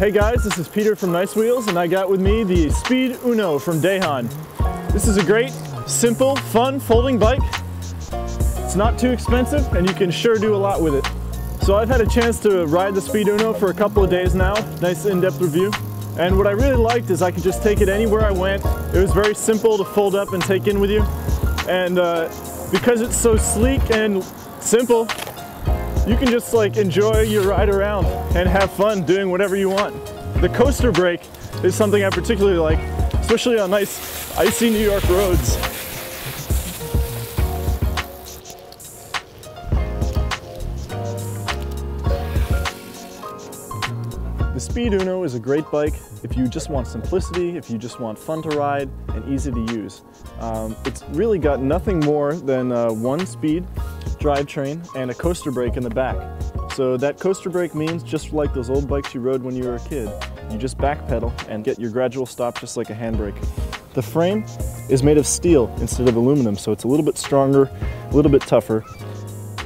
Hey guys, this is Peter from Nice Wheels, and I got with me the Speed Uno from Dahon. This is a great, simple, fun folding bike. It's not too expensive, and you can sure do a lot with it. So I've had a chance to ride the Speed Uno for a couple of days now, nice in-depth review. And what I really liked is I could just take it anywhere I went. It was very simple to fold up and take in with you. And because it's so sleek and simple, you can just like enjoy your ride around and have fun doing whatever you want. The coaster brake is something I particularly like, especially on nice, icy New York roads. The Speed Uno is a great bike if you just want simplicity, if you just want fun to ride and easy to use. It's really got nothing more than one speed drivetrain and a coaster brake in the back. So that coaster brake means just like those old bikes you rode when you were a kid. You just backpedal and get your gradual stop just like a handbrake. The frame is made of steel instead of aluminum, so it's a little bit stronger, a little bit tougher.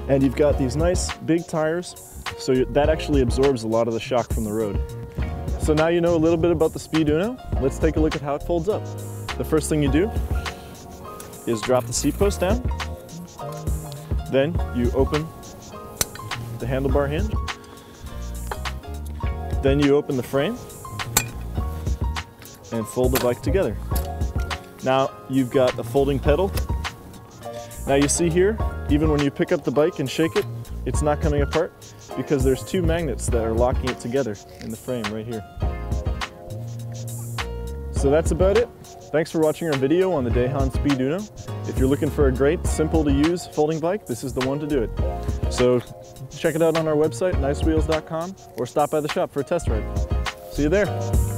And you've got these nice big tires, so that actually absorbs a lot of the shock from the road. So now you know a little bit about the Speed Uno. Let's take a look at how it folds up. The first thing you do is drop the seat post down. Then you open the handlebar hinge. Then you open the frame and fold the bike together. Now you've got a folding pedal. Now you see here, even when you pick up the bike and shake it, it's not coming apart because there's two magnets that are locking it together in the frame right here. So that's about it. Thanks for watching our video on the Dahon Speed Uno. If you're looking for a great, simple to use folding bike, this is the one to do it. So check it out on our website, NYCeWheels.com, or stop by the shop for a test ride. See you there.